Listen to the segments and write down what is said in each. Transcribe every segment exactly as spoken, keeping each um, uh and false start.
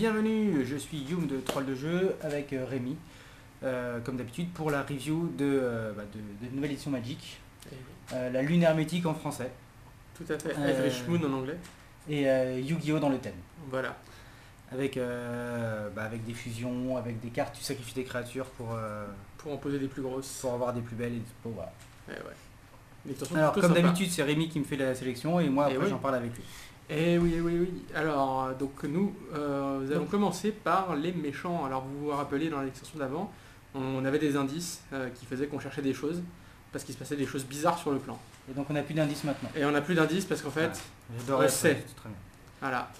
bienvenue, je suis Youm de Troll de Jeu avec Rémi, euh, comme d'habitude, pour la review de, euh, bah de, de nouvelle édition Magic, euh, la Lune hermétique en français. Tout à fait, Eldritch Moon en anglais. Et euh, Yu-Gi-Oh dans le thème. Voilà. Avec, euh, bah avec des fusions, avec des cartes, tu sacrifies des créatures pour... Euh, pour en poser des plus grosses. Pour avoir des plus belles et des... Oh, voilà. Et ouais. Mais alors comme d'habitude, c'est Rémi qui me fait la sélection et moi après oui. J'en parle avec lui. Eh oui, oui, oui. Alors, donc nous, euh, nous allons donc commencer par les méchants. Alors vous vous rappelez, dans l'extension d'avant, on avait des indices euh, qui faisaient qu'on cherchait des choses, parce qu'il se passait des choses bizarres sur le plan. Et donc on n'a plus d'indices maintenant. Et on n'a plus d'indices parce qu'en fait, ouais, on sait. Très bien. Voilà.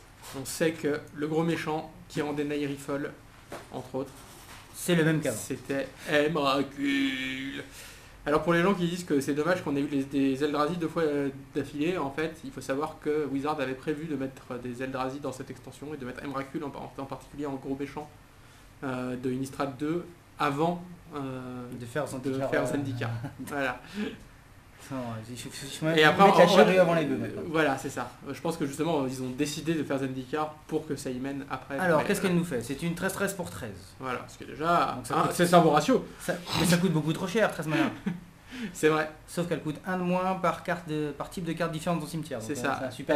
On sait que le gros méchant qui rendait Nahiri folle, entre autres, c'est le même qu'avant. C'était Emrakul. Alors pour les gens qui disent que c'est dommage qu'on ait eu les, des Eldrazi deux fois d'affilée, en fait, il faut savoir que Wizards avait prévu de mettre des Eldrazi dans cette extension et de mettre Emrakul en, en, en particulier en gros méchant euh, de Innistrad deux avant euh, de faire Zendikar. Voilà. Et après, mettre la charrue avant les bœufs. Voilà, c'est ça. Je pense que justement, ils ont décidé de faire Zendikar pour que ça y mène après. Alors, qu'est-ce qu'elle nous fait? C'est une treize treize pour treize. Voilà, parce que déjà, c'est un bon ratio. Mais ça coûte beaucoup trop cher, treize mana. C'est vrai. Sauf qu'elle coûte un de moins par type de carte différente dans le cimetière. C'est ça. C'est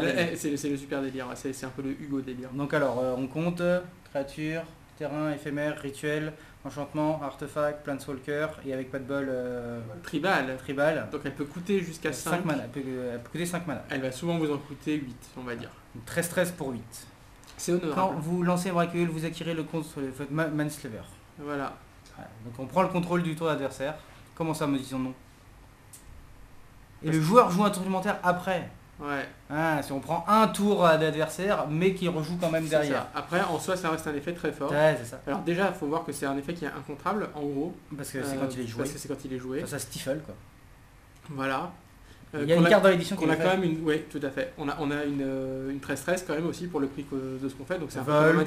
le super délire. C'est un peu le Hugo délire. Donc alors, on compte créatures, terrain, éphémère, rituel, enchantement, artefact, planeswalker, et avec pas de bol... Euh, tribal. Tribal. Donc elle peut coûter jusqu'à cinq. cinq mana. Elle peut, elle peut coûter cinq mana. Elle va souvent vous en coûter huit, on va dire. treize treize pour huit. C'est honorable. Quand vous lancez Emrakul, vous acquérez le compte sur le Benslayer. Voilà. Voilà. Donc on prend le contrôle du tour d'adversaire. Comment ça me dit son nom? Et Parce le joueur joue un tour supplémentaire après. Ouais. Ah, si on prend un tour d'adversaire, mais qui rejoue quand même derrière. Ça. Après, en soi, ça reste un effet très fort. Ouais, ça. Alors déjà, il faut voir que c'est un effet qui est incontrable, en gros. Parce que c'est euh, quand il est joué. Parce que c'est quand il est joué. Enfin, ça stifle, quoi. Voilà. Euh, il y a une a, carte dans l'édition qu'on a quand même une. Oui, tout à fait. On a, on a une euh, une treize treize quand même aussi pour le prix de ce qu'on fait. Donc c'est un vol,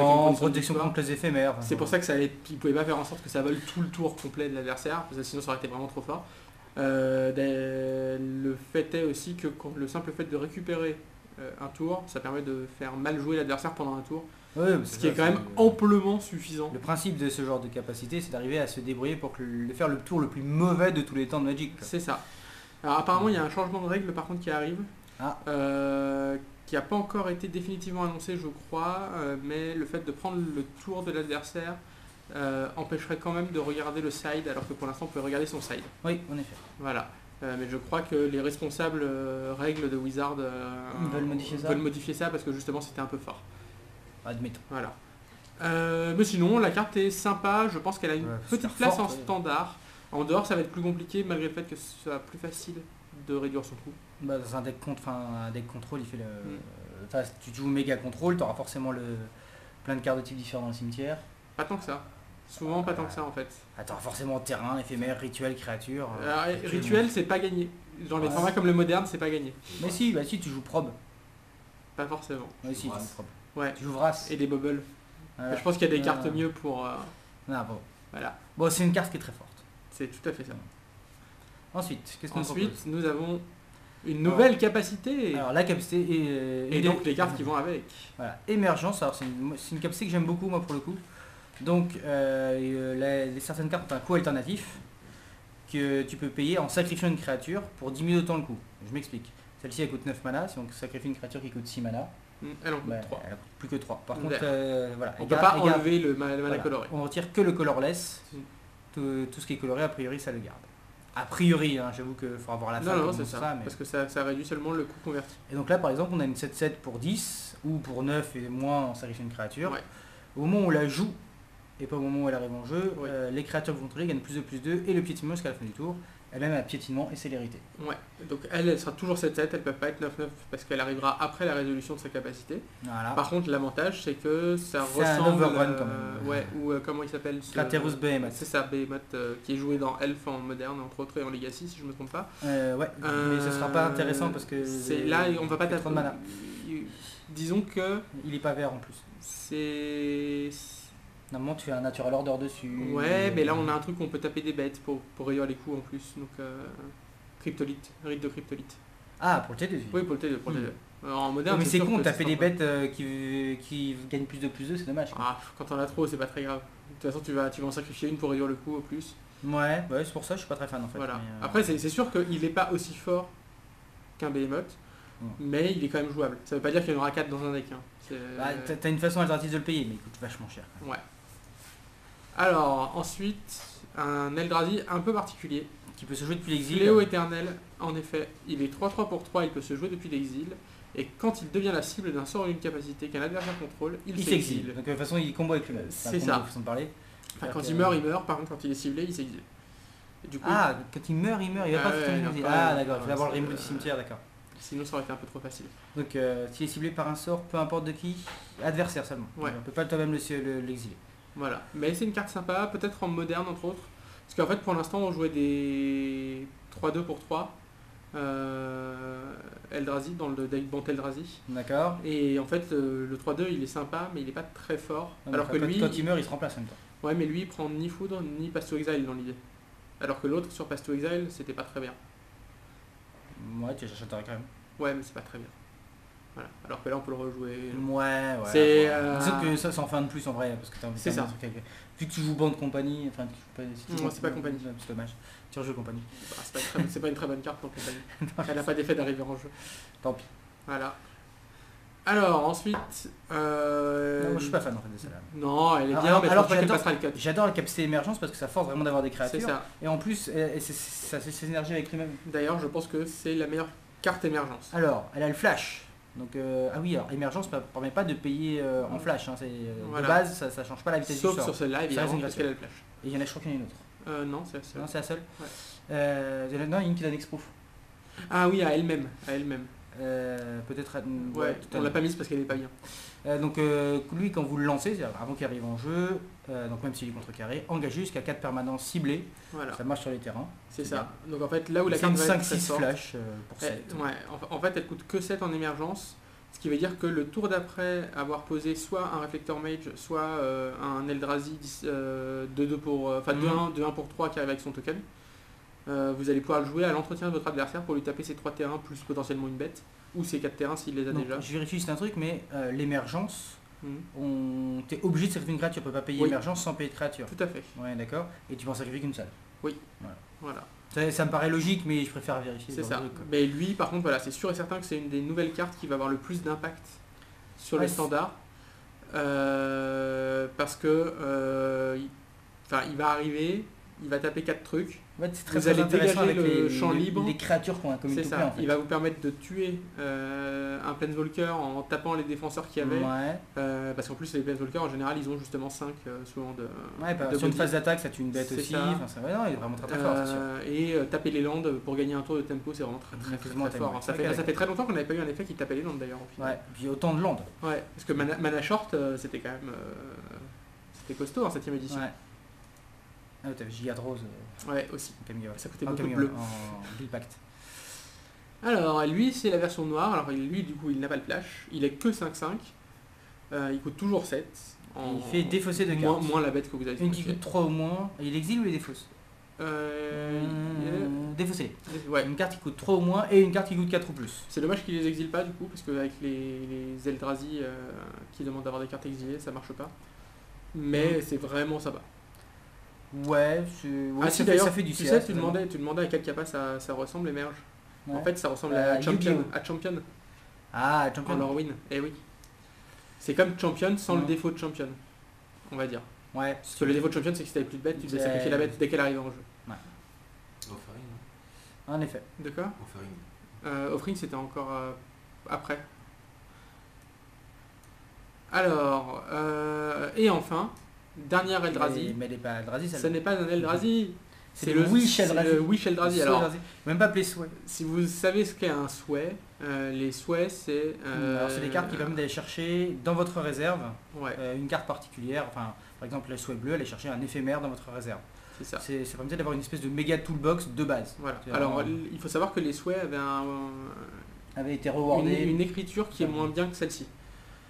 en protection contre les éphémères. Enfin, c'est ouais. pour ça que ça allait. Ils pouvaient pas faire en sorte que ça vole tout le tour complet de l'adversaire, parce que sinon ça aurait été vraiment trop fort. Euh, le fait est aussi que quand le simple fait de récupérer euh, un tour, ça permet de faire mal jouer l'adversaire pendant un tour, oui, ce qui est quand même le... amplement suffisant. Le principe de ce genre de capacité, c'est d'arriver à se débrouiller pour que le, faire le tour le plus mauvais de tous les temps de Magic. C'est ça. Alors apparemment, il y a un changement de règle par contre qui arrive, ah. euh, qui n'a pas encore été définitivement annoncé, je crois, euh, mais le fait de prendre le tour de l'adversaire Euh, empêcherait quand même de regarder le side, alors que pour l'instant on peut regarder son side. Oui, en effet. Voilà. Euh, mais je crois que les responsables euh, règles de Wizard euh, veulent, modifier ça. veulent modifier ça parce que justement c'était un peu fort. Admettons. Voilà. Euh, mais sinon, la carte est sympa. Je pense qu'elle a une ouais, petite place fort, en ouais. standard. En dehors, ça va être plus compliqué malgré le fait que ce soit plus facile de réduire son coût. Bah, dans un deck contre, un deck contrôle, il fait le. Mm. Tu joues méga contrôle, tu auras forcément le plein de cartes de type différents dans le cimetière. Pas tant que ça. Souvent pas euh, tant que ça en fait. Attends, forcément terrain, éphémère, rituel, créature. Alors, rituel, rituel c'est pas gagné. Dans ouais. les formats comme le moderne, c'est pas gagné. Mais ouais. si, bah si, tu joues probe. Pas forcément. Mais si, tu joues probe. Ouais. Tu joues race. Et des bubbles. Euh, je pense qu'il y a des euh... cartes mieux pour. Euh... Ah, bon. Voilà. Bon, c'est une carte qui est très forte. C'est tout à fait ça. Ensuite, qu'est-ce qu'on Ensuite, nous avons une nouvelle ouais. capacité. Alors la capacité est... et, et donc les cartes qui vont avec. Voilà. Émergence, alors c'est une... une capacité que j'aime beaucoup moi pour le coup. Donc, euh, les, les certaines cartes ont un coût alternatif que tu peux payer en sacrifiant une créature pour diminuer autant le coût. Je m'explique. Celle-ci, elle coûte neuf mana. Si on sacrifie une créature qui coûte six mana, elle en coûte bah, trois. Elle coûte plus que trois. Par contre, euh, voilà, on ne peut pas garde, enlever garde, le mana, le mana voilà, coloré. On retire que le colorless. Tout, tout ce qui est coloré, a priori, ça le garde. A priori, hein, j'avoue qu'il faudra voir la fin. Non, non, c'est ça. ça mais... Parce que ça, ça réduit seulement le coût converti. Et donc là, par exemple, on a une sept sept pour dix ou pour neuf et moins on sacrifie une créature. Ouais. Au moment où on la joue, et pas au moment où elle arrive en jeu, oui. euh, les créatures contrôlées gagnent plus de plus deux et le piétinement jusqu'à la fin du tour. Elle-même a piétinement et célérité. Ouais, donc elle, elle sera toujours sept sept, elle ne peut pas être neuf neuf parce qu'elle arrivera après la résolution de sa capacité. Voilà. Par contre, l'avantage, c'est que ça ressemble... C'est un euh, quand même. Ouais, ou euh, comment il s'appelle ce... Craterus Behemoth. C'est ça, Behemoth, euh, qui est joué dans Elf en moderne, entre autres, et en Legacy, si je ne me trompe pas. Euh, ouais, euh, mais ce ne sera pas intéressant parce que... C'est là, on ne va pas taper... trop de mana. Disons que... Il n'est pas vert en plus. C'est... Normalement tu as un Natural Order dessus. Ouais, et... mais là on a un truc où on peut taper des bêtes pour, pour réduire les coups en plus. Donc, euh, Cryptolite, rite de Cryptolite. Ah, pour le T deux. Oui, pour le T deux. Pour mmh. le T deux. Euh, en moderne, mais c'est con, t'as fait des bêtes euh, qui, qui gagnent plus de plus deux, c'est dommage. Quoi. Ah, quand on a trop, c'est pas très grave. De toute façon, tu vas, tu vas en sacrifier une pour réduire le coût au plus. Ouais, ouais c'est pour ça que je suis pas très fan en fait. Voilà. Mais, euh... après, c'est sûr qu'il n'est pas aussi fort qu'un Behemoth, ouais. Mais il est quand même jouable. Ça veut pas dire qu'il y en aura quatre dans un deck. Hein. Bah, t'as une façon alternative de le payer, mais il coûte vachement cher. Quand même. Ouais. Alors, ensuite, un Eldrazi un peu particulier. Qui peut se jouer depuis l'exil. Fléau éternel, en effet. Il est trois trois pour trois, il peut se jouer depuis l'exil. Et quand il devient la cible d'un sort ou d'une capacité qu'un adversaire contrôle, il s'exile. Donc de toute façon, il combo avec lui-même. C'est ça. Façon de parler. Enfin, quand il meurt, il meurt. Par contre, quand il est ciblé, il s'exile. Ah, quand il meurt, il meurt. Il va pas se tomber. Ah, d'accord. Il va avoir le remove du cimetière, d'accord. Sinon, ça aurait été un peu trop facile. Donc, s'il est ciblé par un sort, peu importe de qui, adversaire seulement. On ne peut pas toi-même l'exiler. Voilà. Mais c'est une carte sympa, peut-être en moderne, entre autres. Parce qu'en fait, pour l'instant, on jouait des trois deux pour trois. Euh, Eldrazi dans le deck Bant Eldrazi. D'accord. Et en fait euh, le trois deux il est sympa mais il n'est pas très fort. Donc, alors que lui quand il meurt il se remplace en même temps. Ouais mais lui il prend ni foudre ni Pass to Exile dans l'idée. Alors que l'autre sur Pass to Exile c'était pas très bien. Ouais tu cherches quand même. Ouais mais c'est pas très bien. Voilà. Alors que là on peut le rejouer. Ouais ouais. C'est euh... disons que ça c'est en fin de plus en vrai parce que t'as envie de faire un truc avec... Vu que tu joues Bande Compagnie, enfin tu... si tu joues non c'est pas Compagnie, c'est dommage. Tu rejoues Compagnie. Bah, c'est pas, très... pas une très bonne carte pour Compagnie. Non, elle n'a pas d'effet d'arriver en jeu. Tant pis. Voilà. Alors ensuite... Euh... Non, moi, je suis pas fan en fait de celle-là. Non, elle est bien, alors, mais alors, j'adore la capacité émergence parce que ça force vraiment d'avoir des créatures. Ça. Et en plus, ça c'est s'énergie avec lui-même. D'ailleurs, je pense que c'est la meilleure carte émergence. Alors, elle a le flash. Donc, euh, ah oui, alors émergence ne permet pas de payer euh, en flash. Hein, euh, voilà. De base, ça ne change pas la vitesse sauf du sort. Sauf sur celle-là, évidemment, parce qu'elle a le flash. Et il y en a, je crois qu'il y en a une autre. Euh, non, c'est la seule. Non, c'est la seule. Ouais. Euh, non, il y a une qui donne expo. Ah oui, à elle-même. À elle-même. Euh, Peut-être. Ouais, ouais on l'a pas mise parce qu'elle n'est pas bien. Euh, donc, euh, lui, quand vous le lancez, avant qu'il arrive en jeu, euh, donc même s'il est contre-carré, engagez jusqu'à quatre permanences ciblées. Voilà. Ça marche sur les terrains. C'est ça. Bien. Donc, en fait, là où donc la carte va être cinq six flash euh, pour sept. Elle, ouais, en fait, elle coûte que sept en émergence. Ce qui veut dire que le tour d'après avoir posé soit un Réflecteur Mage, soit euh, un Eldrazi euh, deux deux pour, euh, mm. deux un pour trois qui arrive avec son token, euh, vous allez pouvoir le jouer à l'entretien de votre adversaire pour lui taper ses trois terrains plus potentiellement une bête, ou ses quatre terrains s'il les a donc, déjà. Je vérifie, c'est un truc, mais euh, l'émergence, mm. on... tu es obligé de sacrifier une créature, tu ne peux pas payer l'émergence oui. sans payer de créature. Tout à fait. Ouais, d'accord. Et tu peux en sacrifier qu'une seule. Oui. Voilà. voilà. Ça, ça me paraît logique, mais je préfère vérifier. C'est ça. Truc, mais lui, par contre, voilà, c'est sûr et certain que c'est une des nouvelles cartes qui va avoir le plus d'impact sur ah, les standards. Euh, parce que, euh, il... enfin, il va arriver, il va taper quatre trucs. Ouais, c'est très, vous très allez dégager avec le les, champ les, libre. Les créatures qu'on a commis. C'est ça. Plein, en fait. Il va vous permettre de tuer euh, un Planeswalker en tapant les défenseurs qu'il y avait. Ouais. Euh, parce qu'en plus, les Planeswalkers, en général, ils ont justement cinq euh, souvent de. Ouais, bah, de sur body. Une phase d'attaque, ça tue une bête aussi. Enfin, ça, ouais, non, il est vraiment très, très fort. Euh, et euh, taper les landes pour gagner un tour de tempo, c'est vraiment très, très, très, très, très fort. Hein. Ça, fait, ça fait très longtemps qu'on n'avait pas eu un effet qui tapait les landes d'ailleurs. Ouais, et puis autant de landes. Ouais, parce que Mana, Mana Short, euh, c'était quand même. Euh, c'était costaud en septième édition. Ouais. Ah oui, t'avais Giga de Rose. Euh, ouais, aussi. Camille, ouais. Ça coûtait ah, beaucoup Camille, de bleu. En Bill Pact. Alors, lui, c'est la version noire. Alors, lui, du coup, il n'a pas le flash. Il est que cinq cinq. Euh, il coûte toujours sept. En... Il fait défausser de cartes. Moins, moins la bête que vous avez. Une qui coûte trois ou moins. Et il exile ou il défausse euh... euh... Défaussé. Ouais. Une carte qui coûte trois ou moins et une carte qui coûte quatre ou plus. C'est dommage qu'il les exile pas, du coup, parce qu'avec les, les Eldrazi euh, qui demandent d'avoir des cartes exilées, ça marche pas. Mais mmh. c'est vraiment sympa. Ouais, ouais ah, si, d'ailleurs, ça fait du tu sais, tu demandais, tu demandais à quel capa ça, ça ressemble, émerge. Ouais. En fait, ça ressemble euh, à, Champion, à Champion. Ah, à Champion. En Lorwyn, eh oui. C'est comme Champion sans ouais. le défaut de Champion, on va dire. Ouais. Parce que le défaut de Champion, c'est que si t'avais plus de bête, tu devais sacrifier la bête dès qu'elle arrive en jeu. Ouais. Offering. En effet. De quoi Offering. Euh, offering, c'était encore euh, après. Alors, euh, et enfin... Dernière Eldrazi. Mais elle n'est pas Eldrazi, ça n'est pas un Eldrazi. C'est le Wish Eldrazi. Le Wish Eldrazi. Alors, même pas appelé souhait. Si vous savez ce qu'est un souhait, euh, les souhaits c'est. Euh, Alors c'est des cartes qui permettent d'aller chercher dans votre réserve ouais. euh, une carte particulière. Enfin, par exemple, le souhait bleu, aller chercher un éphémère dans votre réserve. C'est ça. C'est ça permet d'avoir une espèce de méga toolbox de base. Voilà. Alors vraiment... il faut savoir que les souhaits avaient un, euh, avait été rewardés. Une, une écriture qui est moins bien que celle-ci.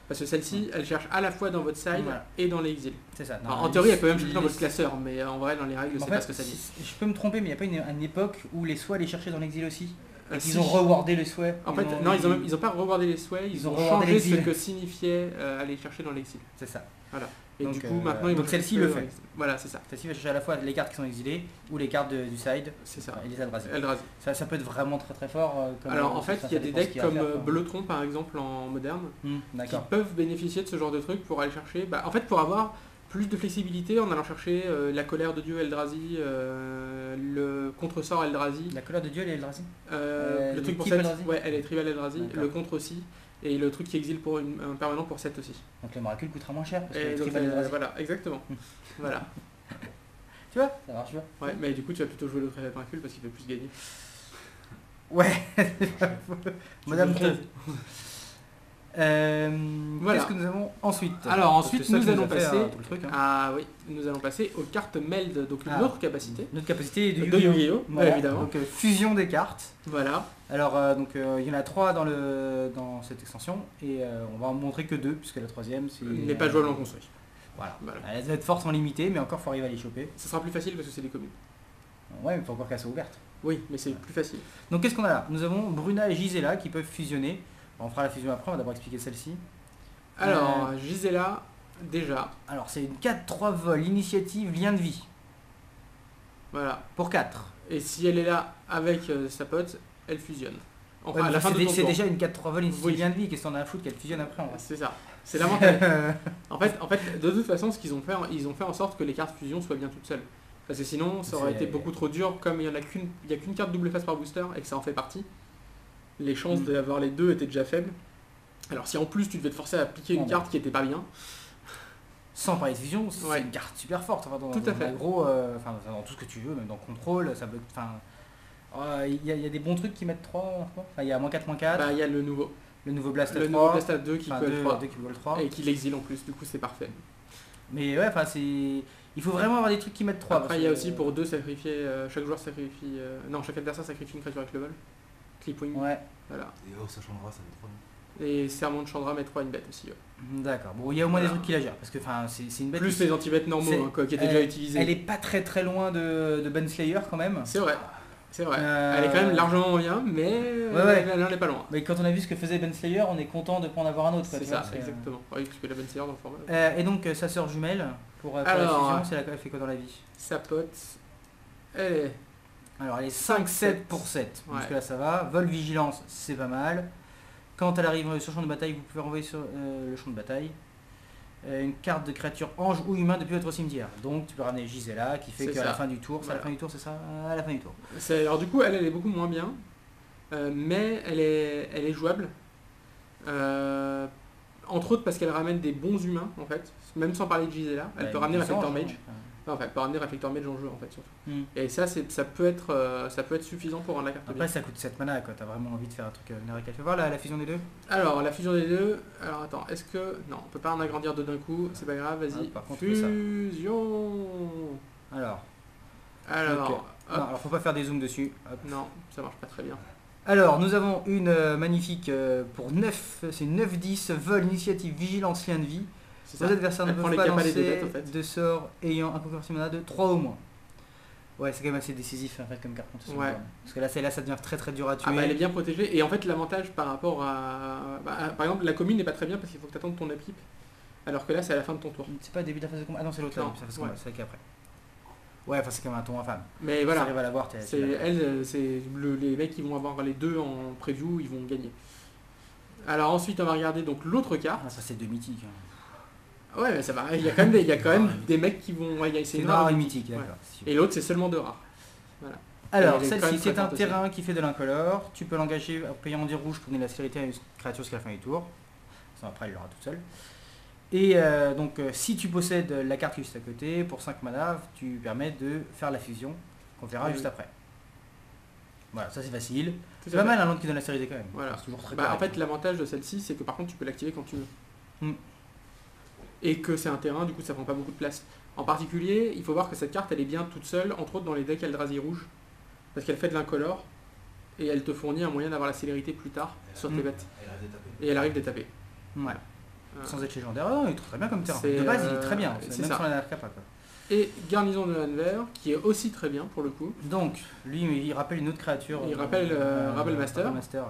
Parce que celle-ci, elle cherche à la fois dans votre side voilà. et dans l'exil. C'est ça. Non, en théorie, elle peut même chercher dans votre classeur, mais en vrai, dans les règles, c'est pas ce que ça dit. Je peux me tromper, mais il n'y a pas une, une époque où les soins les cherchaient dans l'exil aussi Euh, ils si. ont rewardé les souhaits. En fait, ont... non, ils n'ont ils ont pas rewardé les souhaits, ils, ils ont, ont changé ce que signifiait euh, aller chercher dans l'exil. C'est ça. Voilà. Et donc, du coup, euh, maintenant, donc celle-ci le fait. Voilà, c'est ça. Celle-ci va chercher à la fois les cartes qui sont exilées ou les cartes de, du side. C'est ça. Et les Eldrazi. Eldrazi. Ça, ça peut être vraiment très très fort. Comme Alors en fait, ça, il y a des decks comme euh, Bleutron par exemple en moderne mmh, qui peuvent bénéficier de ce genre de truc pour aller chercher. Bah, en fait, pour avoir plus de flexibilité en allant chercher euh, la colère de Dieu Eldrazi, euh, le contresort Eldrazi. La colère de Dieu, elle est Eldrazi. Euh, euh, le truc pour cette. Ouais, elle est tribal Eldrazi. Le contre aussi. Et le truc qui exile pour une, un permanent pour sept aussi. Donc le Emrakul coûtera moins cher. Parce que donc, euh, voilà, exactement. Voilà. Tu vois, ça marche bien. Ouais, mais du coup tu vas plutôt jouer le Emrakul parce qu'il fait plus gagner. Ouais. Madame Tron. Euh, voilà. Qu'est-ce que nous avons ensuite? Alors ensuite nous, nous allons passer à, le truc, hein. à, oui, nous allons passer aux cartes meld, donc ah. notre capacité. Notre capacité de Yu-Gi-Oh, voilà. évidemment. Donc euh, fusion des cartes. Voilà. Alors euh, donc il euh, y en a trois dans le dans cette extension et euh, on va en montrer que deux puisque la troisième c'est n'est pas jouable en construit. Voilà. voilà. Elles doivent être fortement limitées, mais encore faut arriver à les choper. Ça sera plus facile parce que c'est des communes. Ouais, mais faut encore qu'elles soient ouvertes. Oui, mais c'est voilà. plus facile. Donc qu'est-ce qu'on a là? Nous avons Bruna et Gisela qui peuvent fusionner. On fera la fusion après, on va d'abord expliquer celle-ci. Alors, euh, Gisela, déjà. Alors, c'est une quatre trois vol, initiative, lien de vie. Voilà. Pour quatre. Et si elle est là avec euh, sa pote, elle fusionne. Enfin, ouais, à la fin de C'est déjà une quatre trois vol, initiative, oui. lien de vie. Qu'est-ce qu'on a à foutre qu'elle fusionne après? C'est ça. C'est lamentable. en, fait, en fait, de toute façon, ce qu'ils ont fait, ils ont fait en sorte que les cartes fusion soient bien toutes seules. Parce que sinon, ça aurait été beaucoup trop dur. Comme il n'y a qu'une qu carte double face par booster et que ça en fait partie. Les chances mmh. d'avoir les deux étaient déjà faibles. Alors si en plus tu devais te forcer à appliquer une oh, carte ouais. qui n'était pas bien. Sans parler de fusion, c'est ouais. une carte super forte. Enfin, dans, tout à dans, fait. En gros, euh, enfin, dans tout ce que tu veux, même dans contrôle, ça bloque. Enfin, il euh, y, y a des bons trucs qui mettent trois. Enfin, il y a moins quatre, moins quatre. Bah, il y a le nouveau. Le nouveau Blast le nouveau Blast à deux qui enfin, peut le trois. Et qui l'exile en plus, du coup c'est parfait. Mais ouais, enfin c'est. Il faut vraiment avoir des trucs qui mettent trois. Après il y a aussi euh... pour deux sacrifier. Euh, chaque joueur sacrifie. Euh... Non, chaque adversaire sacrifie une créature avec le vol. Clipwing. Ouais. Voilà. Et oh, ça Chandra, ça met trois. Et Sermon de Chandra met trois une bête aussi. Ouais. D'accord. Bon, il y a au moins voilà. des trucs qui la gèrent. Parce que c'est une bête. Plus qui... les anti-bêtes normaux hein, quoi, qui étaient elle, déjà utilisés. Elle est pas très très loin de, de Benslayer quand même. C'est vrai. C'est vrai. Euh... Elle est quand même largement bien, mais ouais, ouais. Elle, elle est pas loin. Mais quand on a vu ce que faisait Benslayer, on est content de ne pas en avoir un autre. C'est ça, exactement. Euh... Oui, parce que la Benslayer dans le format. Euh, et donc, euh, sa sœur jumelle, pour, euh, pour Alors, la fusion, elle fait quoi dans la vie? Sa pote, elle est... Alors elle est cinq sept pour sept, parce ouais. que là ça va. Vol vigilance, c'est pas mal. Quand elle arrive sur le champ de bataille, vous pouvez renvoyer sur euh, le champ de bataille euh, une carte de créature ange ou humain depuis votre cimetière. Donc tu peux ramener Gisela qui fait qu'à la fin du tour, voilà. c'est à la fin du tour, c'est ça à la fin du tour. Alors du coup elle, elle est beaucoup moins bien, euh, mais elle est, elle est jouable. Euh, entre autres parce qu'elle ramène des bons humains en fait, même sans parler de Gisela, elle bah, peut ramener la Réflecteur Mage. Enfin, pour amener Réflecteur Mage en jeu en fait surtout. Mm. Et ça, ça peut, être, euh, ça peut être suffisant pour rendre la carte Après, bien. Après ça coûte sept mana quoi, t'as vraiment envie de faire un truc générique. Tu veux voir la, la fusion des deux? Alors la fusion des deux, alors attends, est-ce que... Non, on peut pas en agrandir deux d'un coup, c'est pas grave, vas-y. Ah, fusion ça. Alors... Alors... Donc, euh, non, alors faut pas faire des zooms dessus. Hop. Non, ça marche pas très bien. Alors nous avons une euh, magnifique euh, pour neuf, c'est neuf dix, vol, initiative, vigilance, lien de vie. Vos adversaires ne peuvent pas lancer de, en fait. de sorts ayant un conversion mana de trois au moins. Ouais, c'est quand même assez décisif en fait comme carte contre ce ouais. Parce que là, celle-là, ça devient très très dur à tuer. Ah bah elle est bien protégée. Et en fait, l'avantage par rapport à... Bah, à... Par exemple, la commune n'est pas très bien parce qu'il faut que tu attendes ton upkeep. Alors que là, c'est à la fin de ton tour. C'est pas début de la phase de combat. Ah non, c'est l'autre là, c'est la phase de combat, c'est celle qui est après. Ouais, enfin c'est quand même un tour infâme. Mais voilà, si à la voir, c'est elle, c'est le... les mecs qui vont avoir les deux en preview, ils vont gagner. Alors ensuite, on va regarder donc l'autre carte. Ah, ça c'est deux mythiques. Hein. Ouais, mais ça va, il y a quand même des, il y a quand même des mecs qui vont... Ouais, c'est une rare et mythique, d'accord. Ouais. Et l'autre, c'est seulement deux rares. Voilà. Alors, celle-ci, c'est un terrain aussi. Qui fait de l'incolore. Tu peux l'engager en payant dix rouges pour donner la célérité à une créature jusqu'à la fin du tour. Sans, après, elle l'aura toute seule. Et euh, donc, euh, si tu possèdes la carte juste à côté, pour cinq mana, tu permets de faire la fusion, qu'on verra oui, juste oui. après. Voilà, ça c'est facile. C'est pas mal un land qui donne la célérité quand même. Voilà. C'est toujours très bah, en fait, l'avantage de celle-ci, c'est que par contre, tu peux l'activer quand tu veux. Mm. Et que c'est un terrain, du coup ça prend pas beaucoup de place. En particulier, il faut voir que cette carte elle est bien toute seule, entre autres dans les decks Eldrazi rouge, parce qu'elle fait de l'incolore, et elle te fournit un moyen d'avoir la célérité plus tard elle sur tes bêtes. Et elle arrive d'étaper. Voilà. Sans euh... être légendaire, il est très bien comme terrain. De base, il est très bien, est même ça. Sans la N R K, pas, quoi. et Garnison de l'Anvers, qui est aussi très bien pour le coup. Donc, lui, il rappelle une autre créature. Il rappelle euh, Rabble Master. Rabble Master.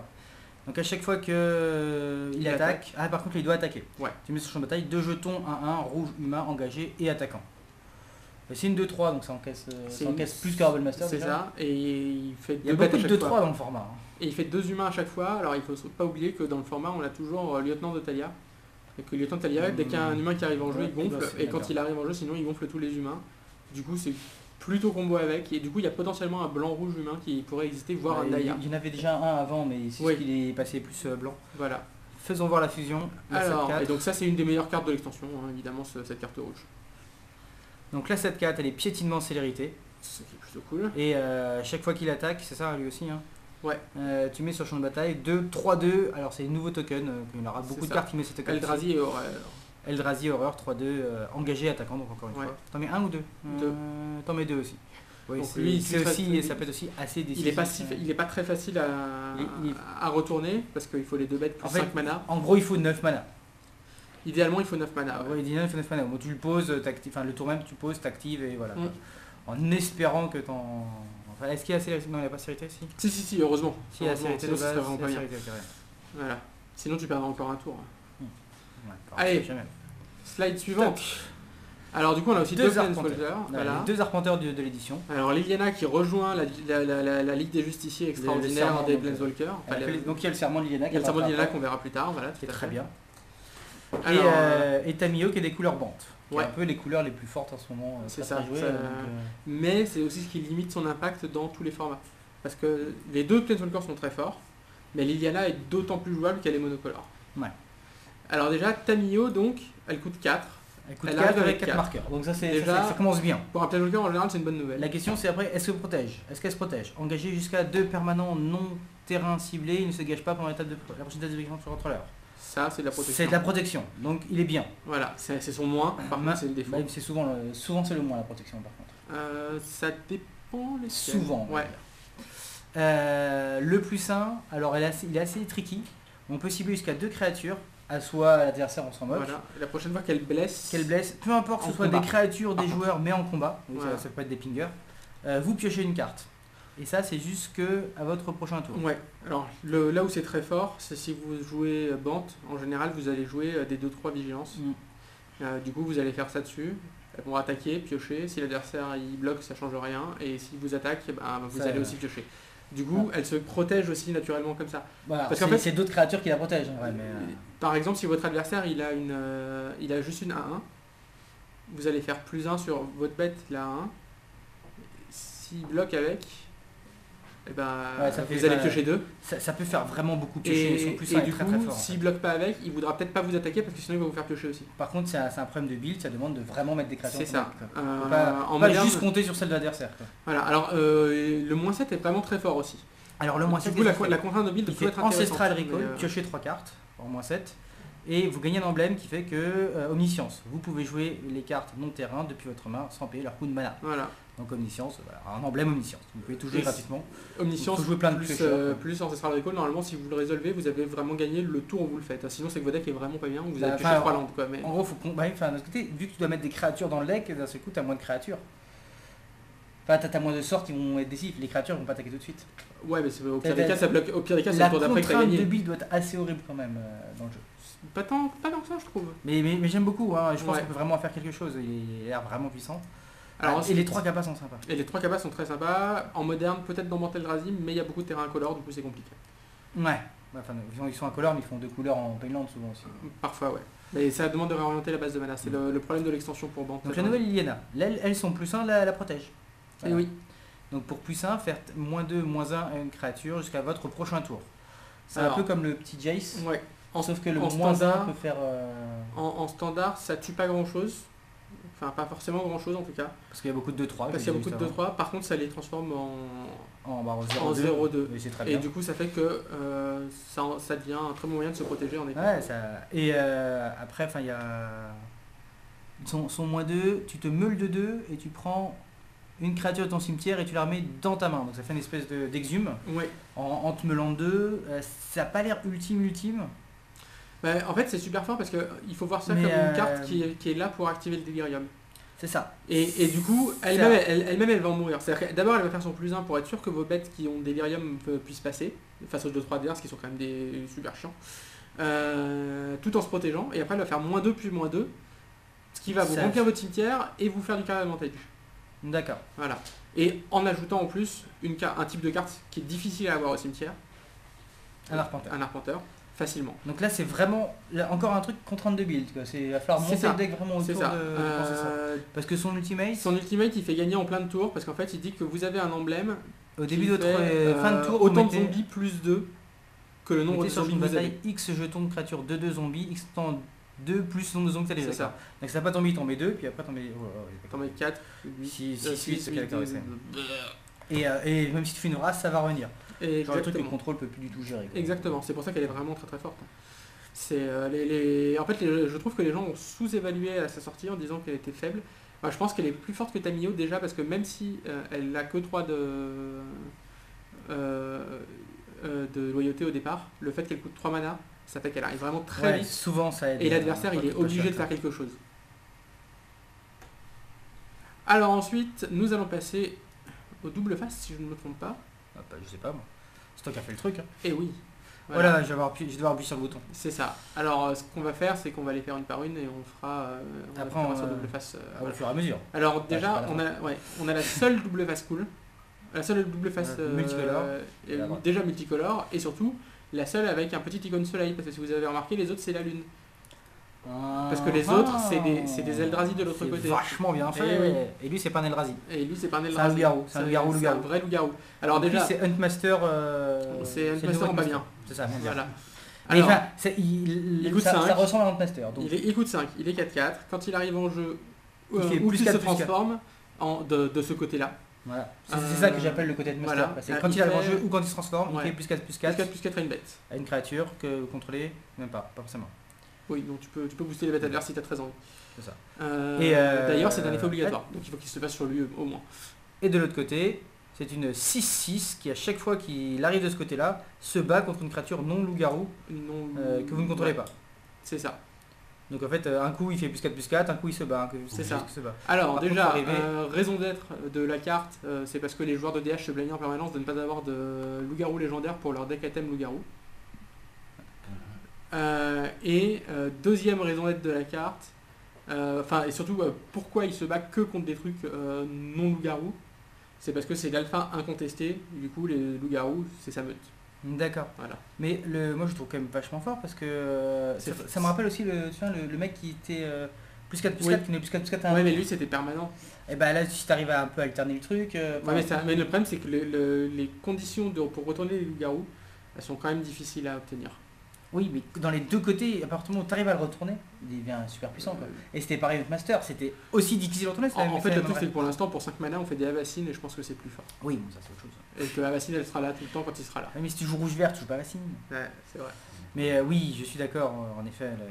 Donc à chaque fois qu'il il attaque, attaque... Ah, par contre, il doit attaquer. Ouais. Tu mets sur champ de bataille deux jetons un un, rouge, humain, engagé et attaquant. C'est une deux trois, donc ça encaisse, ça encaisse une... plus que Rabble Master. C'est ça, et il fait deux. Il y a beaucoup de deux trois dans le format. Et il fait deux humains à chaque fois, alors il ne faut pas oublier que dans le format, on a toujours euh, Lieutenant de Talia. Et que Lieutenant de Talia, dès qu'il y a un humain qui arrive en jeu, ouais, il gonfle, et quand il arrive en jeu, sinon il gonfle tous les humains. Du coup, c'est plutôt combo avec, et du coup, il y a potentiellement un blanc-rouge humain qui pourrait exister, voire ouais, un Daya. Il y en avait déjà un avant, mais c'est oui. ce qu'il est passé plus blanc. Voilà. Faisons voir la fusion. Alors, et donc ça, c'est une des meilleures cartes de l'extension, hein, évidemment, ce, cette carte rouge. Donc la sept quatre, elle est piétinement célérité. C'est plutôt cool. Et euh, chaque fois qu'il attaque, c'est ça lui aussi. Hein. Ouais. Euh, tu mets sur champ de bataille deux trois deux. Alors c'est les nouveaux tokens. Euh, il y aura beaucoup de cartes qui mettent ces tokens. Eldrazi et Horreur. Eldrazi, Horreur, trois deux. Euh, engagé, attaquant, donc encore une ouais. fois. T'en mets un ou deux, deux. Euh, T'en mets deux aussi. Oui, donc lui, c'est aussi, de... ça peut être aussi assez décisif. Il n'est pas, si, pas très facile à, il est... à retourner parce qu'il faut les deux bêtes plus en fait, cinq mana. En gros, il faut neuf mana. Idéalement, il faut neuf mana. Ouais, ouais. Idéalement, il faut neuf mana. Bon, tu le poses, enfin, le tour même, tu poses, t'actives et voilà. Mm. En espérant que t'en... Enfin, est-ce qu'il y a célérité? Non, il n'y a pas célérité, si. Si, si, si, heureusement. Si, heureusement. Il y a célérité de base, sinon, il y a célérité, voilà. Sinon, tu perdras encore un tour. Mm. Ouais, allez, slide suivante. Toc. Alors, du coup, on a aussi deux, deux arpenteurs. Voilà. Deux arpenteurs de, de l'édition. Alors, Liliana qui rejoint la, la, la, la, la Ligue des Justiciers extraordinaire des Planeswalkers. Donc, il y a le serment de Liliana. Il y a le serment de Liliana qu'on verra plus tard, voilà. Qui est très bien. Et, euh, et Tamiyo qui est des couleurs bantes, qui ouais. est un peu les couleurs les plus fortes en ce moment. C'est ça. Joué, ça donc, euh... Mais c'est aussi ce qui limite son impact dans tous les formats. Parce que les deux Planeswalkers sont très forts, mais Liliana est d'autant plus jouable qu'elle est monocolore. Ouais. Alors déjà, Tamiyo, donc, elle coûte quatre. Elle coûte elle quatre avec quatre, quatre marqueurs. Donc ça, déjà, ça, ça, ça commence bien. Pour un Planeswalker, en général, c'est une bonne nouvelle. La question, c'est après, est-ce qu'elle protège? Est-ce qu'elle se protège? Engagée jusqu'à deux permanents non terrain ciblés, il ne se gage pas pendant la prochaine étape de victoire sur le contrôleur. Ça, c'est de la protection. C'est de la protection, donc il est bien. Voilà, c'est son moins, par contre c'est le défaut. C'est souvent le, souvent c'est le moins la protection par contre. Euh, ça dépend les souvent, ouais. Euh, le plus sain, alors elle est assez, il est assez tricky. On peut cibler jusqu'à deux créatures, à soi l'adversaire on s'en moque. Voilà. La prochaine fois qu'elle blesse. Qu'elle blesse, peu importe que ce soit combat. Des créatures, des ah. joueurs, mais en combat, donc voilà. ça, ça peut être des pingers. Euh, vous piochez une carte. Et ça, c'est jusque à votre prochain tour. Ouais. Alors, le, là où c'est très fort, c'est si vous jouez Bant, en général, vous allez jouer des deux trois vigilance. Mm. Euh, du coup, vous allez faire ça dessus. Elles vont attaquer, piocher. Si l'adversaire il bloque, ça change rien. Et si vous attaque, bah, vous ça, allez euh... aussi piocher. Du coup, ouais. elle se protège aussi naturellement comme ça. Voilà, parce qu'en fait, c'est d'autres créatures qui la protègent. Ouais, mais euh... Par exemple, si votre adversaire il a une, euh, il a juste une un un, vous allez faire plus un sur votre bête la un. S'il bloque avec. Et bah, ouais, ça vous fait, allez bah, piocher deux. Ça, ça peut faire vraiment beaucoup piocher. Et, son plus et du très, coup, s'il bloque pas avec, il voudra peut-être pas vous attaquer parce que sinon il va vous faire piocher aussi. Par contre, c'est un, un problème de build, ça demande de vraiment mettre des créatures. C'est ça. Euh, on peut pas, en on peut moderne, pas juste compter sur celle de l'adversaire. Voilà. Alors euh, le moins sept est vraiment très fort aussi. Alors le moins sept. Du coup, la, la contrainte de build peut être Ancestral Recall, euh... piocher trois cartes en moins sept, et vous gagnez un emblème qui fait que euh, Omniscience. Vous pouvez jouer les cartes non terrain depuis votre main sans payer leur coût de mana. Voilà. Donc Omniscience, voilà, un emblème Omniscience. Vous pouvez tout jouer gratuitement. Omniscience, jouer plein de plus, euh, plus Ancestral Recall, normalement si vous le résolvez, vous avez vraiment gagné le tour où vous le faites. Sinon c'est que votre deck est vraiment pas bien, vous avez pêché trois lampes. Quoi, mais... En gros, faut qu'on... Bah, enfin, d'un autre côté, vu que tu dois mettre des créatures dans le deck, d'un seul coup, t'as moins de créatures. Enfin, t'as moins de sorts qui vont être décisifs, les créatures vont pas attaquer tout de suite. Ouais, mais au pire des cas, ça bloque. Au pire des cas, c'est le tour d'après que t'as gagné. La contrainte de build doit être assez horrible quand même euh, dans le jeu. Pas tant, pas tant que ça, je trouve. Mais, mais, mais j'aime beaucoup, hein. Je pense ouais. qu'on peut vraiment faire quelque chose, il a l'air vraiment puissant. Alors, ah, et les trois cabas sont sympas. Et les trois cabas sont très sympas. En moderne, peut-être dans Bant Eldrazi, mais il y a beaucoup de terrains incolores, du coup c'est compliqué. Ouais. Enfin, ils sont incolores, mais ils font deux couleurs en Payland souvent aussi. Parfois, ouais. Mais ça demande de réorienter la base de mana. C'est mmh. le, le problème de l'extension pour Bant. Donc la nouvelle Liliana, l'aile, elles sont plus un, la, la protège. Voilà. Et oui. Donc pour plus un, faire moins deux, moins un à une créature jusqu'à votre prochain tour. C'est un peu comme le petit Jace. Ouais. En, sauf que le moins un peut faire. Euh... En, en standard, ça tue pas grand chose. Enfin, pas forcément grand chose en tout cas. Parce qu'il y a beaucoup de deux trois. Parce qu'il y a beaucoup de deux trois. Par contre, ça les transforme en, en, bah, en zéro deux. Et, et du coup, ça fait que euh, ça, ça devient un très bon moyen de se protéger en effet. Ouais, ça... Et euh, après, il y a son, son moins deux. Tu te meules de deux et tu prends une créature de ton cimetière et tu la remets dans ta main. Donc ça fait une espèce d'exhume. De, ouais. en, en te meulant deux. Euh, ça n'a pas l'air ultime ultime. Bah, en fait c'est super fort parce qu'il faut voir ça mais comme euh... une carte qui est, qui est là pour activer le délirium. C'est ça. Et, et du coup, elle-même, elle, elle, elle, elle va en mourir. D'abord, elle va faire son plus un pour être sûre que vos bêtes qui ont des Lyrium puissent passer, face aux deux trois adverses qui sont quand même des super chiants, euh, tout en se protégeant. Et après, elle va faire moins deux puis moins deux, ce qui va vous remplir votre cimetière et vous faire du carry advantage. D'accord. Voilà. Et en ajoutant en plus une, un type de carte qui est difficile à avoir au cimetière. Un arpenteur. Un arpenteur. Facilement. Donc là c'est vraiment là, encore un truc contrainte de build, quoi. Il va falloir monter le deck vraiment autour ça. de, euh... de ça. Parce que son ultimate... Son ultimate il fait gagner en plein de tours parce qu'en fait il dit que vous avez un emblème au début de fait, euh, fin de tour, autant mettez... de zombies plus deux que le nombre de zombies que vous avez. X jetons de créatures deux deux zombies, X temps deux plus nombre de zombies que tu as déjà. Donc ça n'a pas tombé, t'en mets deux puis après t'en mets... T'en mets quatre, six, huit, et même si tu fais une race ça va revenir. Et genre le truc que le contrôle peut plus du tout gérer. Quoi. Exactement, c'est pour ça qu'elle est vraiment très très forte. C'est euh, les, les... En fait, les, je trouve que les gens ont sous-évalué à sa sortie en disant qu'elle était faible. Enfin, je pense qu'elle est plus forte que Tamiyo déjà parce que même si euh, elle n'a que trois de... Euh, euh, de loyauté au départ, le fait qu'elle coûte trois mana, ça fait qu'elle arrive vraiment très ouais, vite. Souvent ça aide. Et l'adversaire il est obligé de faire quelque chose. Alors ensuite, nous allons passer au double face si je ne me trompe pas. Je sais pas moi. C'est toi qui as fait le truc. Hein. Et oui. Voilà, voilà je, vais avoir, je vais devoir appuyer sur le bouton. C'est ça. Alors ce qu'on va faire, c'est qu'on va les faire une par une et on fera, euh, on Après, va on, faire euh, sur double face. Euh, voilà. Au fur et à mesure. Alors là, déjà, on a, ouais, on a la seule double face cool. La seule double face euh, multicolore. Euh, et là, déjà multicolore. Et surtout, la seule avec un petit icône soleil. Parce que si vous avez remarqué, les autres, c'est la lune. Ah, parce que les ah, autres, c'est des, des Eldrazi de l'autre côté. Vachement bien fait. Et, oui. Et lui, c'est pas un Eldrazi. Et lui, c'est pas un Eldrazi. C'est un loup-garou. C'est un loup-garou, loup-garou. C'est un vrai loup-garou. Alors en déjà, c'est Huntmaster. Euh, c'est Huntmaster en pas bien. C'est ça. Voilà. Alors, mais enfin, il, il coûte ça, cinq. Ça ressemble à Huntmaster. Il, il coûte cinq. Il est quatre quatre. Quand il arrive en jeu, euh, il où il se transforme en, de, de ce côté-là. Voilà. C'est euh, ça que j'appelle le côté de Master. Voilà. Quand il, il arrive en jeu ou quand il se transforme, il fait plus quatre plus quatre. plus quatre plus quatre à une bête. À une créature que vous contrôlez, même pas, pas forcément. Oui, donc tu peux, tu peux booster les bêtes adverses si tu as très envie. C'est ça. Euh, et euh, d'ailleurs, c'est un effet obligatoire, donc il faut qu'il se passe sur lui au moins. Et de l'autre côté, c'est une six six qui, à chaque fois qu'il arrive de ce côté-là, se bat contre une créature non loup-garou non... Euh, que vous ne contrôlez ouais. pas. C'est ça. Donc en fait, un coup il fait plus quatre plus quatre, un coup il se bat. C'est ça. Se bat. Alors Par déjà, contre, euh, raison d'être de la carte, euh, c'est parce que les joueurs de D H se plaignent en permanence de ne pas avoir de loup-garou légendaire pour leur deck à thème loup-garou. Euh, et euh, deuxième raison d'être de la carte, enfin euh, et surtout euh, pourquoi il se bat que contre des trucs euh, non loup-garou, c'est parce que c'est l'alpha incontesté, du coup les loups-garous c'est sa meute. D'accord. Voilà. Mais le, moi je trouve quand même vachement fort parce que euh, ça, ça me rappelle aussi le, tu vois, le, le mec qui était euh, plus quatre plus quatre, oui. qui n'est plus quatre plus quatre à un. Ouais mais lui c'était permanent. Et bah là si t'arrives à un peu alterner le truc. Euh, ouais, mais, ça, mais le problème c'est que le, le, les conditions de, pour retourner les loups-garous, elles sont quand même difficiles à obtenir. Oui, mais dans les deux côtés, à partir du moment où tu arrives à le retourner, il devient super puissant. Quoi. Et c'était pareil avec Master, c'était aussi difficile à retourner. En, en fait, le truc, c'est que pour l'instant, pour cinq mana, on fait des Avacines et je pense que c'est plus fort. Oui, bon, ça c'est autre chose. Et que Avacine, elle sera là tout le temps quand il sera là. Mais si tu joues rouge-vert, tu joues pas Avacine. Ouais, c'est vrai. Mais euh, oui, je suis d'accord, en effet. Le...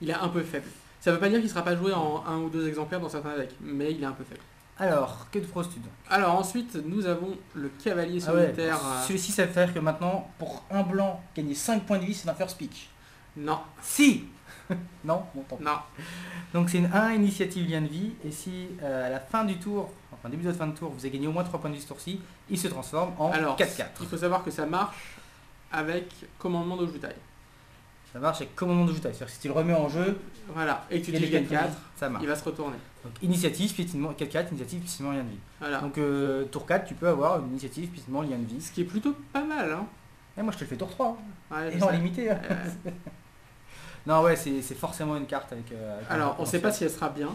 Il est un peu faible. Ça veut pas dire qu'il sera pas joué en un ou deux exemplaires dans certains decks, mais il est un peu faible. Alors, que de prostitute. Alors ensuite, nous avons le cavalier solitaire. Ah ouais, celui-ci, ça veut dire que maintenant, pour un blanc, gagner cinq points de vie, c'est un first pick. Non. Si Non, bon, tant pis. Non. Donc c'est une un initiative lien de vie, et si euh, à la fin du tour, enfin début de fin de tour, vous avez gagné au moins trois points de vie ce tour-ci, il se transforme en quatre quatre. Il faut savoir que ça marche avec commandement d'Ojutaï. Ça marche avec commandement d'Ojutaï, c'est-à-dire que si tu le remets en jeu, voilà, et que tu utilises quatre quatre, ça marche. Il va se retourner. Donc initiative, piétinement, quatre quatre, initiative, piétinement, lien de vie. Voilà. Donc euh, tour quatre, tu peux avoir une initiative, piétinement, lien de vie. Ce qui est plutôt pas mal, hein. Et moi je te le fais tour trois, hein. Ouais, et en limité. Euh... non ouais, c'est forcément une carte avec... Euh, avec Alors on ne sait pas si elle sera bien,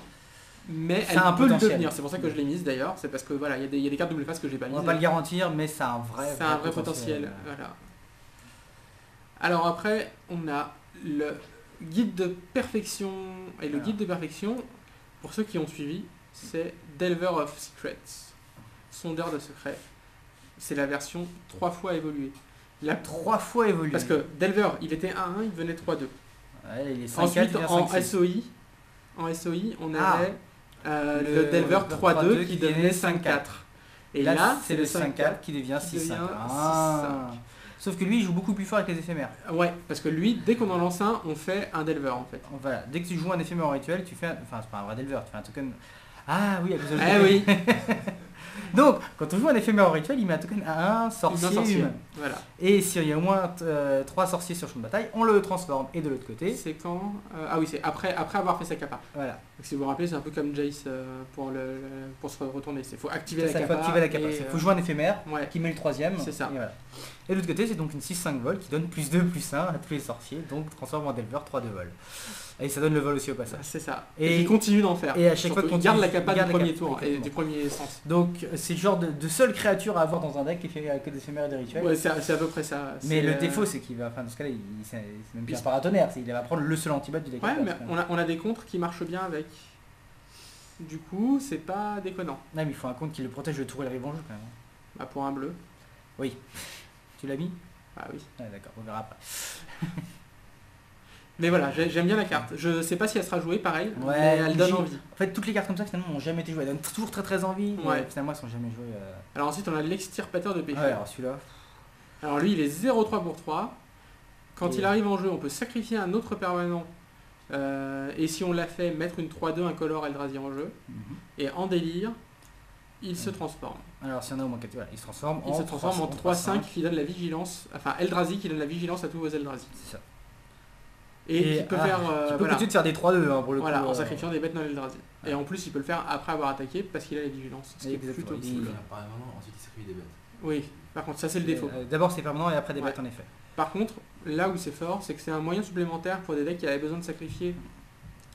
mais elle un peut le devenir. C'est pour ça que je l'ai mise d'ailleurs, c'est parce que voilà, il y, y a des cartes double face que j'ai pas mises. On va pas le garantir, mais c'est un vrai potentiel. C'est un vrai potentiel, potentiel. Voilà. Alors après, on a le guide de perfection, et le guide de perfection, pour ceux qui ont suivi, c'est Delver of Secrets, sondeur de secrets. C'est la version trois fois évoluée. La trois fois évoluée. Parce que Delver, il était un un, il venait trois deux. Ouais, il est cinq, ensuite, quatre, en, S O I, en S O I, on ah, avait euh, le, le Delver trois deux qui devenait cinq quatre. Et là, là c'est le cinq quatre qui devient six cinq. Sauf que lui, il joue beaucoup plus fort avec les éphémères. Ouais, parce que lui, dès qu'on en lance un, on fait un délveur en fait. Voilà, dès que tu joues un éphémère en rituel, tu fais un... Enfin, c'est pas un vrai délveur, tu fais un token... Ah oui, à cause de ah, oui. Donc, quand on joue un éphémère en rituel, il met un token à un sorcier, sorcier. humain. Voilà. Et s'il y a au moins euh, trois sorciers sur le champ de bataille, on le transforme. Et de l'autre côté... C'est quand euh, Ah oui, c'est après, après avoir fait sa capa. Voilà. Donc, si vous vous rappelez, c'est un peu comme Jace euh, pour, le, pour se retourner. Il faut activer la capa. Il faut activer la capa. Il faut jouer un éphémère ouais. qui met le troisième. C'est ça. Et, voilà. Et de l'autre côté, c'est donc une six cinq vol qui donne plus deux, plus un à tous les sorciers. Donc, transforme en délveur trois de vol. Et ça donne le vol aussi au passage. C'est ça. Et, et il continue d'en faire. Et à chaque Surtout, fois qu'on garde la capa du premier cap, tour et du premier sens. Donc c'est le genre de, de seule créature à avoir dans un deck qui fait que des éphémères et des rituels. Ouais, c'est à peu près ça. Mais le euh... défaut c'est qu'il va, enfin dans ce cas-là, c'est même plus un paratonnerre, il va prendre le seul antibat du deck. Ouais, mais on a, on a des contres qui marchent bien avec. Du coup, c'est pas déconnant. Non, mais il faut un contre qui le protège de tout et la revanche quand même. Bah pour un bleu. Oui. Tu l'as mis? Ah oui. Ah, d'accord, on verra après. Mais voilà, j'aime bien la carte. Je sais pas si elle sera jouée, pareil, ouais, mais elle donne envie. En fait, toutes les cartes comme ça, finalement, n'ont jamais été jouées. Elles donnent toujours très très envie, ouais. mais finalement, elles sont jamais jouées. Euh... Alors ensuite, on a l'extirpateur de péché. Ouais, alors celui-là... Alors lui, il est zéro trois pour trois. Quand et... il arrive en jeu, on peut sacrifier un autre permanent. Euh, et si on l'a fait, mettre une trois deux, un color Eldrazi en jeu. Mm -hmm. Et en délire, il ouais. se transforme. Alors si on a au moins quatre, voilà, il se transforme il en... Il se transforme trois, en trois cinq qui donne la vigilance... Enfin, Eldrazi qui donne la vigilance à tous vos Eldrazi. C'est ça. Et, et il peut ah, faire... Euh, il peut voilà. de faire des trois deux hein, pour le voilà, coup. Voilà, en sacrifiant euh... des bêtes non Eldrazi. Ouais. Et en plus, il peut le faire après avoir attaqué parce qu'il a les vigilances. Ce qui est plutôt cool. Ensuite, il sacrifie des bêtes. Oui, par contre, ça c'est le défaut. Euh, D'abord, c'est permanent et après des ouais. bêtes en effet. Par contre, là où c'est fort, c'est que c'est un moyen supplémentaire pour des decks qui avaient besoin de sacrifier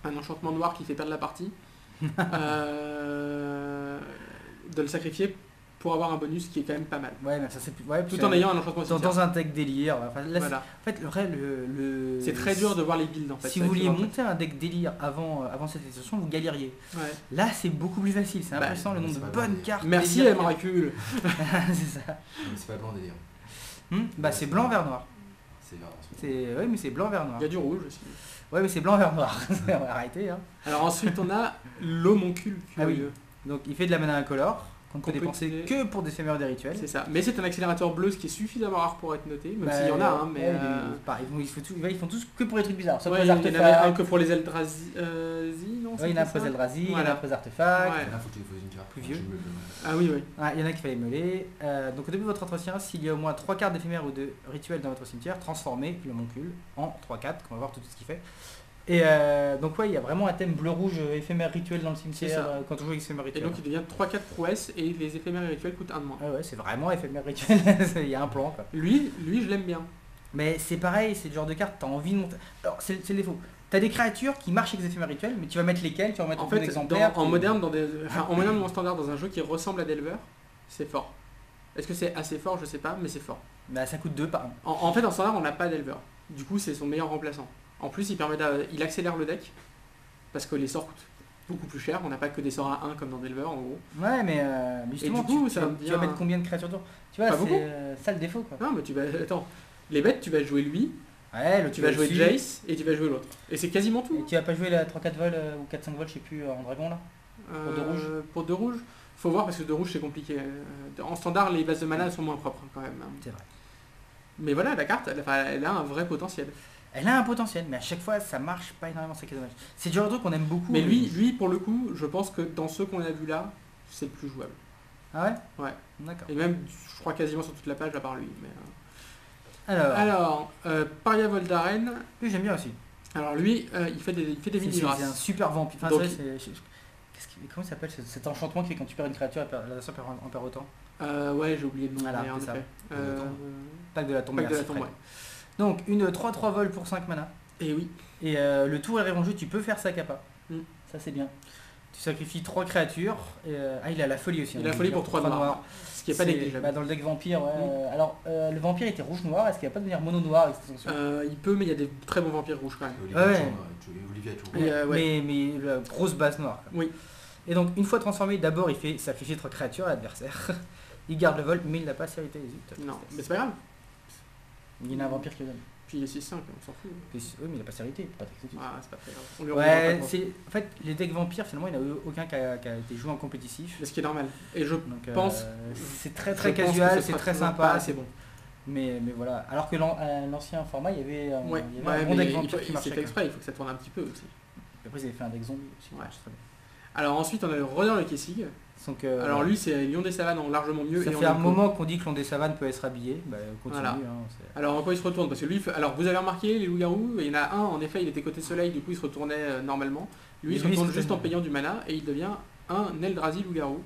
un enchantement noir qui fait perdre la partie. euh, de le sacrifier pour avoir un bonus qui est quand même pas mal. Ouais, mais ça c'est plus... ouais, tout en ayant un enchantement dans, dans un deck délire. Enfin, là, voilà. En fait, le le, le... c'est très dur de voir les builds en fait. Si vous vouliez monter un deck délire avant euh, avant cette situation, vous galériez. Ouais. Là, c'est beaucoup plus facile. C'est bah, impressionnant le nombre de bonnes délire. cartes. Merci Emrakul. C'est ça. C'est pas blanc délire. Hmm bah ouais, c'est blanc vert noir. C'est vert. C'est ouais, mais c'est blanc vert noir. Il y a du rouge aussi. Ouais, mais c'est blanc vert noir. Arrêtez. Hein. Alors ensuite, on a l'homoncule curieux. Ah oui. Donc, il fait de la mana incolore. Qu'on ne peut dépenser utiliser... que pour des éphémères des rituels. C'est ça. Mais c'est un accélérateur bleu, ce qui suffit d'avoir rare pour être noté, même bah, s'il y en a un. Hein, mais ouais, euh... pareil, ils, font tout, ils font tous que pour les trucs bizarres. Ouais, il y en avait un que pour les Eldrazi, euh, non ouais, il y en a un pour les Eldrazi, voilà. Il y en a un pour les artefacts. Ouais. Là, faut que tu poses une carte plus vieux. Veux... Ah oui, oui. Ah, il y en a qui fallait meuler. Euh, donc au début de votre entretien, s'il y a au moins trois cartes d'éphémères ou de rituels dans votre cimetière, transformez le moncule en trois quatre, qu'on va voir tout ce qu'il fait. Et euh, donc ouais, il y a vraiment un thème bleu-rouge euh, éphémère rituel dans le cimetière euh, quand on joue avec éphémère rituel. Et donc il devient trois quatre prouesses et les éphémères rituels coûtent un de moins. Ah ouais, c'est vraiment éphémère rituel, il y a un plan quoi. Lui, lui je l'aime bien. Mais c'est pareil, c'est le genre de carte, t'as envie de monter... Alors c'est le défaut. T'as des créatures qui marchent avec des éphémères rituels, mais tu vas mettre lesquelles, tu vas mettre en fait, exemplaire. En moderne, dans des... enfin, en moderne ou en standard, dans un jeu qui ressemble à Delver, c'est fort. Est-ce que c'est assez fort, je sais pas, mais c'est fort. Bah ça coûte deux par an. En, en fait en standard on n'a pas Delver, du coup c'est son meilleur remplaçant. En plus, il, permet il accélère le deck, parce que les sorts coûtent beaucoup plus cher. On n'a pas que des sorts à un comme dans Delver, en gros. Ouais, mais, euh, mais justement, et du coup, tu, ça tu, tu vas mettre combien de créatures dedans? Tu vois, c'est euh, ça le défaut, quoi. Non, mais tu vas... Attends, les bêtes, tu vas jouer lui, ouais, le tu vas jouer dessus. Jace, et tu vas jouer l'autre. Et c'est quasiment tout. Et tu vas pas jouer la trois quatre vol euh, ou quatre cinq vol, je sais plus, en dragon, là euh, pour deux rouges. Pour deux rouges, faut voir, parce que deux rouges, c'est compliqué. En standard, les bases de mana sont moins propres, quand même. C'est vrai. Mais voilà, la carte, elle, elle a un vrai potentiel. Elle a un potentiel, mais à chaque fois, ça marche pas énormément, c'est dommage. C'est du genre de truc qu'on aime beaucoup. Mais lui, lui, pour le coup, je pense que dans ceux qu'on a vu là, c'est le plus jouable. Ah ouais? Ouais. D'accord. Et même, je crois quasiment sur toute la page, à part lui. Mais... Alors, Alors euh, Paria Voldaren... Lui, j'aime bien aussi. Alors lui, euh, il fait des, il fait des mini-races. C'est un super vampire. Enfin, Donc, vrai, comment il s'appelle cet enchantement qui fait quand tu perds une créature, la soeur en perd autant? euh, Ouais, j'ai oublié le nom. Voilà, c'est ça. Euh... Pack de la tombe. Pack de la tombe, ouais. Donc une trois trois vol pour cinq mana. Et oui. Et euh, le tour arrive en jeu, tu peux faire sa capa. Mm. Ça c'est bien. Tu sacrifies trois créatures. Et, euh, ah il a la folie aussi. Il a la folie pour trois noirs. Ce qui n'est pas négligeable. Bah, dans le deck vampire. Ouais. Mm. Alors euh, le vampire était rouge noir. Est-ce qu'il va pas devenir mono noir avec cette fonction? euh, Il peut, mais il y a des très bons vampires rouges quand même. Olivia ouais. Chandra, Olivia Chandra. Et, euh, ouais. Mais, mais la grosse base noire. Quoi. Oui. Et donc une fois transformé, d'abord il fait sacrifier trois créatures à l'adversaire. Il garde le vol, mais il n'a pas hérité les... Non, mais c'est pas grave. Il y en a un vampire qui le donne. Puis il est six cinq, on s'en fout. Oui, mais il n'a pas sérité, il peut pas t'exécuter. Ah, c'est pas très grave. On lui ouais, pas en fait, les decks vampires, finalement, il n'y en a aucun qui a, qui a été joué en compétitif. Ce qui est normal. Et je Donc, pense... Euh, c'est très très je casual, c'est très sympa. C'est bon. Mais, mais voilà. Alors que l'ancien format, il y avait, euh, ouais, il y avait ouais, un bon deck vampire qui marchait. C'est exprès, il faut que ça tourne un petit peu aussi. Et après, ils avaient fait un deck zombie aussi. Ouais. Alors ensuite, on a le Runner le Kessig. Donc, euh, alors lui, c'est Lion des Savanes en largement mieux. Ça et fait un moment qu'on dit que Lion des Savanes peut être habillé. Bah, continue, voilà. Hein, alors en quoi il se retourne parce que lui, alors vous avez remarqué les loups-garous, il y en a un, en effet, il était côté soleil, du coup il se retournait euh, normalement. Lui, et il se lui, retourne juste en payant du mana et il devient un Eldrazi loup-garou,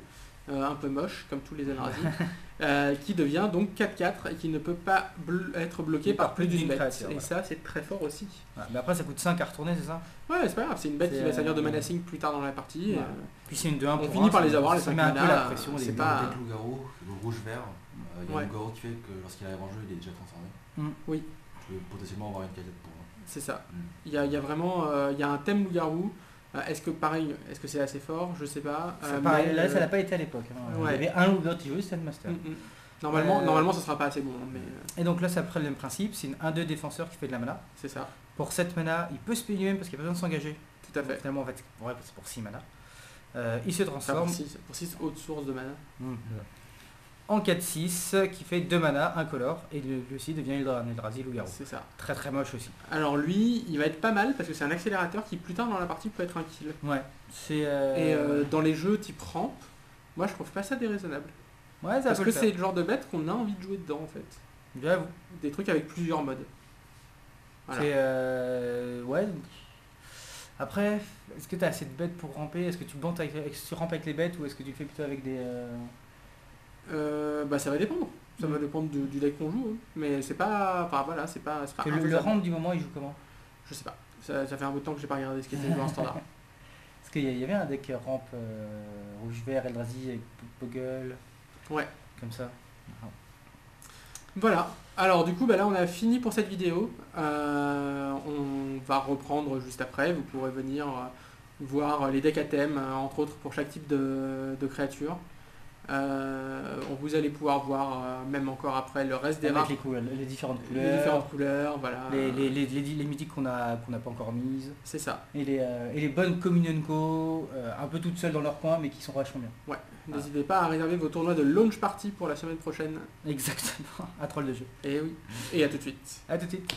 euh, un peu moche, comme tous les Eldrazi, euh, qui devient donc quatre quatre et qui ne peut pas bl être bloqué par, par plus d'une bête. Créature, et voilà. Ça, c'est très fort aussi. Voilà. Mais après, ça coûte cinq à retourner, c'est ça? Ouais, c'est pas grave, c'est une bête qui va servir de manacing plus tard dans la partie. Ouais. Et, euh, puis c'est une deux un pour on finit par les avoir, les cinq mana. C'est la pression des loups-garous, le rouge-vert. Il y a un loup-garou qui fait que lorsqu'il arrive en jeu, il est déjà transformé. Mm. Oui. Tu peux potentiellement avoir une qualité pour moi. C'est ça. Il mm. y, y a vraiment euh, y a un thème loup-garou. Est-ce que pareil, est-ce que c'est assez fort? Je sais pas. Euh, pareil, là, euh... ça n'a pas été à l'époque. Hein. Ouais. Il y avait un loup-garou qui jouait Stand Master. Mm -hmm. Normalement, euh... normalement, ça sera pas assez bon. Mais... Et donc là, ça prend le même principe. C'est une un deux défenseur qui fait de la mana. C'est ça. Pour sept mana, il peut se payer lui-même parce qu'il a pas besoin de s'engager. Tout à fait. Donc, finalement, en fait, ouais, c'est pour six mana. Euh, il se transforme. Enfin, pour six hautes sources de mana. Mm -hmm. En quatre six, qui fait deux mana, incolore. Et lui aussi devient un Eldrazi loup-garou. C'est ça. Très très moche aussi. Alors lui, il va être pas mal parce que c'est un accélérateur qui plus tard dans la partie peut être un kill. Ouais. Euh... Et euh, dans les jeux type ramp, moi je trouve pas ça déraisonnable. Ouais, ça parce que c'est le genre de bête qu'on a envie de jouer dedans en fait. J'avoue. Des trucs avec plusieurs modes. Voilà. C'est euh... ouais. Après, est-ce que tu as assez de bêtes pour ramper? Est-ce que tu bantes avec, tu rampes avec les bêtes ou est-ce que tu le fais plutôt avec des... Euh... Euh, bah ça va dépendre. Ça mmh. va dépendre du, du deck qu'on joue. Hein. Mais c'est pas... Enfin voilà, c'est pas... pas le, le ramp du moment, il joue comment? Je sais pas. Ça, ça fait un bout de temps que j'ai pas regardé ce qui était joué en standard. Parce qu'il y avait un deck ramp euh, rouge-vert, Eldrazi, avec Poggle... Ouais. Comme ça. Voilà. Alors du coup, bah, là on a fini pour cette vidéo. Euh, on va reprendre juste après. Vous pourrez venir voir les decks à thème, entre autres pour chaque type de, de créature. Euh, vous allez pouvoir voir, même encore après, le reste des rares. Avec les, couleurs, les différentes couleurs. Les différentes couleurs, voilà. Les, les, les, les, les mythiques qu'on n'a qu'on n'a pas encore mises. C'est ça. Et les, euh, et les bonnes communion co, euh, un peu toutes seules dans leur coin, mais qui sont vachement bien. Ouais. Ah. N'hésitez pas à réserver vos tournois de launch party pour la semaine prochaine. Exactement, à Troll de Jeu. Et oui. Et à tout de suite. À tout de suite.